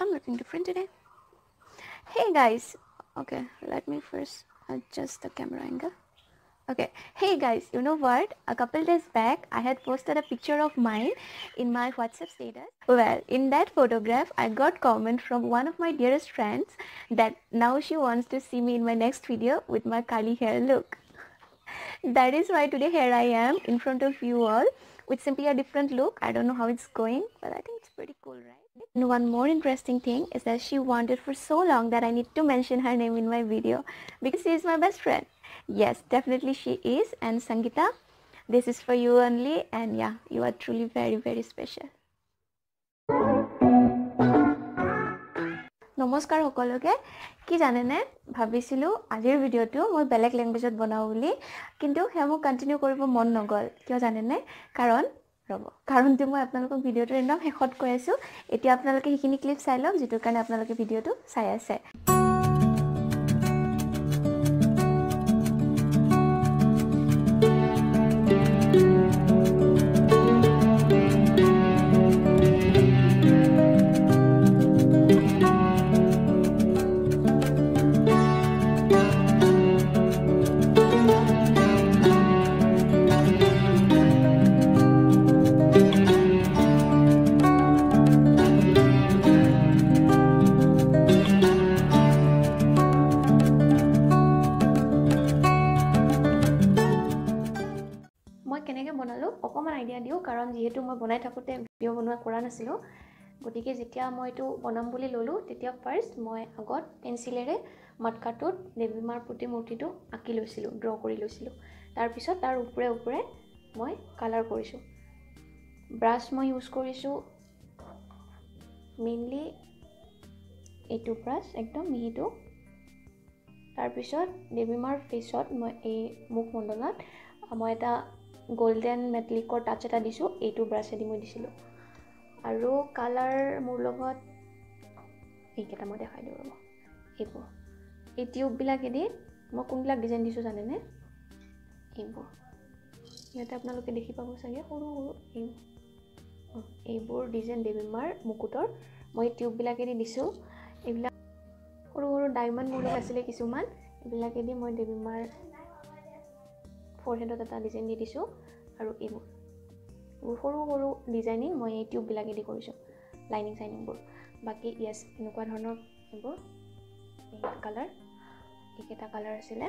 I'm looking different today. Hey guys, okay, let me first adjust the camera angle. Okay, hey guys, you know what, a couple days back I had posted a picture of mine in my WhatsApp status. Well, in that photograph I got comment from one of my dearest friends that now she wants to see me in my next video with my curly hair look. That is why today here I am in front of you all with simply a different look. I don't know how it's going, but I think it's pretty cool, right? And one more interesting thing is that she wanted for so long that I need to mention her name in my video because she is my best friend. Yes, definitely she is. And Sangeeta, this is for you only, and yeah, you are truly very, very special. नमस्कार সকলোকে। কি জানেনে, ভাবিছিলো আজিৰ ভিডিঅটো মই বেলেগ ল্যাঙ্গুৱেজত বনাও বুলি, কিন্তু হেমো কন্টিনিউ কৰিব মন নগল। কিয় জানেনে, কাৰণ ৰব, কাৰণটো মই আপোনালোকক ভিডিঅটোৰ নাম হেকত কৈ আছো। এতিয়া আপোনালোকে হিখিনি ক্লিপ চাই লওক, যেটো কাৰণে আপোনালোকে ভিডিঅটো চাই আছে। कारण जीतु मैं बनाई थकोते भिडिओ बनवा करा नासिलो, गतिके जेतिया मैं एतु बनाम बुली ललो तेतिया फर्स्ट मैं आगत पेन्सिलेरे मटकाटोत देवीमार प्रतिमूर्तिटो आंकि लैसिलो, ड्र करि लैसिलो। तार पिছত तार उपरे उपरे मैं कलर करिसु। ब्राश मैं यूज करिसु मेनली एतु ब्राश एकदम मिहितो। तार पिছত देवीमार फेसत मैं ए मुखमण्डलात मैं एटा गोल्डन मेटलिकर टाच एटा दिसो, एटु ब्राशेदि मैं दिसिलो। आरो कलर मोर लगत एकेटा मैं देखाइ दिउ रब। एबो ए ट्यूब बिलाकेदि मैं कोनला डिजाइन दिसो जानेने? एबो याते आपनालोके देखि पाबो सागे हरु हरु एबोर डिजाइन देबिमार मुकुटर मैं ट्यूब बिलाकेदि दिसो। एबिला हरु हरु डायमंड मोर आसिले किसुमान, एबिलाकेदि मैं देबिमार फोरहेडत एटा डिजाइन दि दिसो। आरो एबो हरु हरु डिजाइनिंग मैं ए ट्यूब बिलागे दि करिसो, लाइनिंग साइनिंग बोर बाकी। यस, एनुका धৰণৰ एबो कलर एकेटा कलर आছিলে।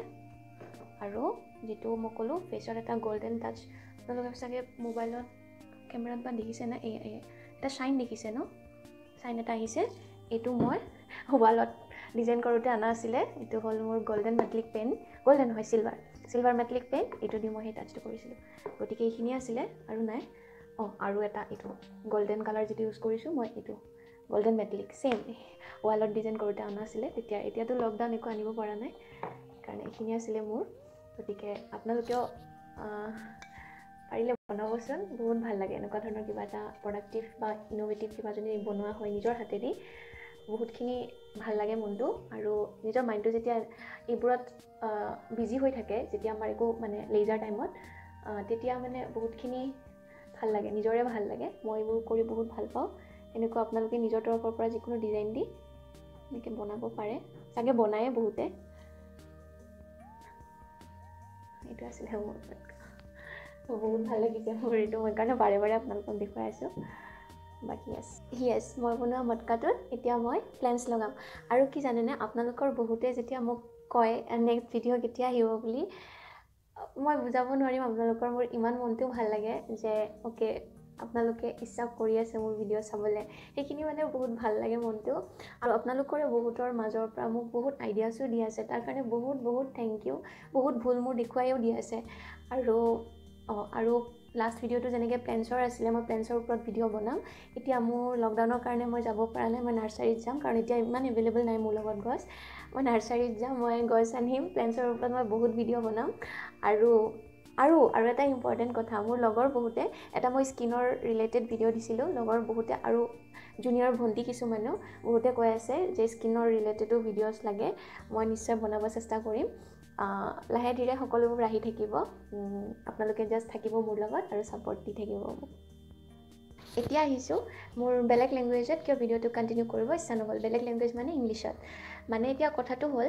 आरो जेतु मकलो फेसर एटा गोल्डन टाच, আপোনালোকে সঁচাকৈ মোবাইলত কেমেৰাত বা দেখিছে না, এটা শাইন দেখিছে ন, শাইন এটা আহিছে। এটো মই ওৱালত ডিজাইন কৰোতে আনা আছিলে। এটো হল মোৰ গোল্ডেন মেটালিক পেন, গোল্ডেন হয় সিলভার, सिल्वर मेटलिक पेन। यू दी मैं टाच गति के ना। और यू गोल्डन कलर जी यूज करूँ मैं, यू गोल्डन मेटलिक सेम वाल डिजाइन करते अना आया। तो लकडाउन एक आनबा ना कारण ये आसे मोर, गति के अपना पारे बनाबसन, बहुत भल लगे एनेकुवा धৰণৰ किबा এটা प्रडक्टिव बा इनोवेटिव किबा जने बनवा हय निजर हातेदि, बहुतखिनि ভাল লাগে মনটো। আৰু নিজৰ মাইন্ডটো যেতিয়া এইবোৰত বিজি হৈ থাকে, যেতিয়া আমাৰ একো মানে লেজাৰ টাইমত, তেতিয়া মানে বহুতখিনি ভাল লাগে, নিজৰে ভাল লাগে। মই এইবোৰ কৰি বহুত ভাল পাওঁ। এনেকুৱা আপোনালোকে নিজৰ তৰফৰ পৰা যিকোনো ডিজাইন দি এনেকৈ বনাব পাৰে, চাগে বনায়ে বহুতে। এইটো আছিল মোৰ বহুত ভাল লাগিছে মোৰ, এইটো মই কাৰণে বাৰে বাৰে আপোনালোকক দেখুৱাই আছোঁ। बाकी यस मैं बनवा मटकाट इतना मैं फ्लेंस लगाम। और कि जानेने आपनलोकर बहुते जेतिया मोक कय नेक्स्ट भिडिओ केतिया आहिबो बुली, मैं बुझाब नोवारिम आपनलोकर। मोर इमान मनटो भाल लागे जे ओके आपनलोके इच्छा करि आछे मोर भिडिओ चाबले, हेखिनि माने बहुत भाल लागे मनटो। और आपनलोकरे बहुतर माजर परा मोक बहुत आइडियासो दि आछे, तार कारणे बहुत थैंक यू। बहुत भूल मोर देखुवाइयो दि आछे। और लास्ट भिडिओ जैसे प्लेन्सर आसे, मैं प्लेन्सर ऊपर भिडिओ बनाम। इतना मोर लकडाउनर कारण मैं जाबा ना, मैं नार्सारी जाम कारण इतना इमान एभेलेबल ना मोर लगत गज। मैं नार्सारी जाम, मैं गज आनिम, प्लेन्सर ऊपर मैं बहुत भिडिओ बनाम। और एटा इम्पर्टेन्ट कथा, मोर लगोर बहुते एटा मैं स्किनर रिलेटेड भिडिओ दिसिलो, लगोर बहुते और जूनियर भंटी किसुमानो बहुते कै आछे जे स्किनर रिलेटेडो भिडिओस लागे। मैं निश्चय बनाब चेष्टा करिम, लाहे धीरे सकोबूर आहि थकिब। आपनालोके जास्ट थकिब मोर लगत आरो सपोर्ट दि थकिब। এতিয়া আহিছো মোৰ বেলেগ ল্যাঙ্গুয়েজত কিয় ভিডিওটো কন্টিনিউ কৰিব ইচ্ছা নহল। বেলেগ ল্যাঙ্গুয়েজ মানে ইংলিশত। মানে এতিয়া কথাটো হল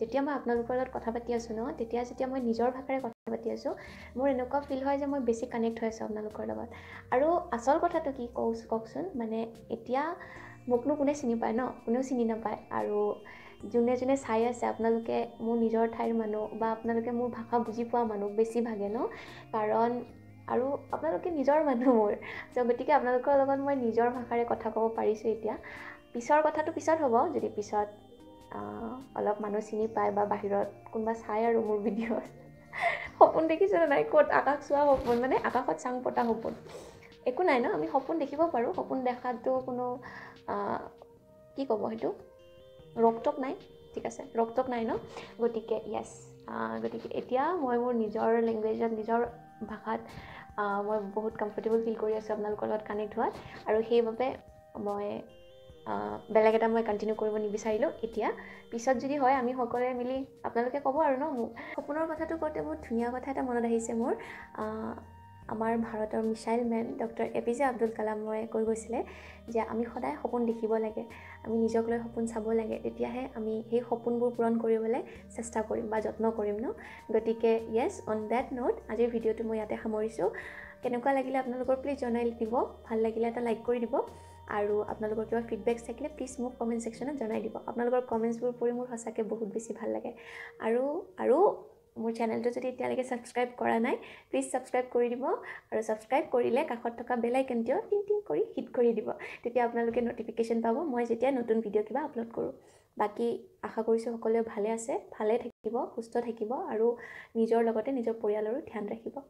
যেতিয়া মই আপোনালোকৰ লগত কথা পাতি আছো ন, তেতিয়া যেতিয়া মই নিজৰ ভাষাৰে কথা পাতি আছো মোৰ এনেকুৱা ফিল হয় যে মই বেছি কানেক্ট হৈ আছো আপোনালোকৰ লগত। আৰু আসল কথাটো কি কওকচোন, মানে এতিয়া মোকনো কোনে চিনি পায় ন, কোনেও চিনি নাপায়। আৰু जुने जुने चाय आसे मोर निजर ठाईर मानुह मोर भाषा बुझी पा मानुह बेसि भागे न, कारण और अपने निजर मानुह मोर। सो गति मैं निजर भाषारे कथा कब पारिसो। इतना पिछर कथा पिछत हम जो पिछत अलग मानुह चिनी पाए बाहिर क्या चाय और मोर भिडिओ सपोन देखी ना कत आकाश चुआ सपोन मानने आकाशत चांग पता सपोन एक ना न आम सपोन देख पारो। सपोन देखा तो कि कब सो रकटक ना, ठीक है रकटक ना न। गति के येस गति के एतिया मैं मोर निजर लैंगुवेजत निजर भाषात मैं बहुत कम्फर्टेबल फील कर अपना कानेक्ट हत। और हेबे मैं बेलेग एटा मैं कन्टिन्यू करब निबिचारिलो। एतिया पिছত जदि हय आमी हकरे मिली आपनालोके कब आरो न। सपोनर कथाटो कोते बहुत धुनिया कथा एटा मनत आहिसे मोर। आमार भारतर missile man doctor APJ Abdul Kalam কৈ গৈছিলে যে আমি সদায় সপোন দেখিব লাগে, আমি নিজক লৈ সপোন চাব লাগে, তেতিয়াহে আমি সেই সপোনবোৰ পূৰণ কৰিবলৈ চেষ্টা কৰিম বা যত্ন কৰিম ন। গতিকে ইয়েস অন দ্যাট নোট আজিৰ ভিডিওটো মই ইয়াতে সামৰিছো। কেনেকুৱা লাগিলে আপোনালোকৰ প্লিজ জনাই দিব, ভাল লাগিলে এটা লাইক কৰি দিব। আৰু আপোনালোকৰ কিবা ফিডবেক থাকিলে প্লিজ মোক কমেণ্ট সেকশ্যনত জনাই দিব। আপোনালোকৰ কমেণ্টছবোৰ পঢ়ি মোৰ সঁচাকৈ বহুত বেছি ভাল লাগে। আৰু আৰু मोर चैनल तो जो इतना सब्सक्राइब करा ना प्लिज सब्सक्राइब कर दी। और सब्सक्राइब करें काखत थका बेल आइकन टिंग टिंग कर हिट कर दी, तेतिया आपनालोके नोटिफिकेशन पा मैं जेतिया नतुन भिडिओ किबा आपलोड करूँ। बाकी आशा करिसो सकलोवे भाले आसे, भाले थाकिब, सुस्थ थाकिब और निजर लगते निजर परियालरो ध्यान राखिब।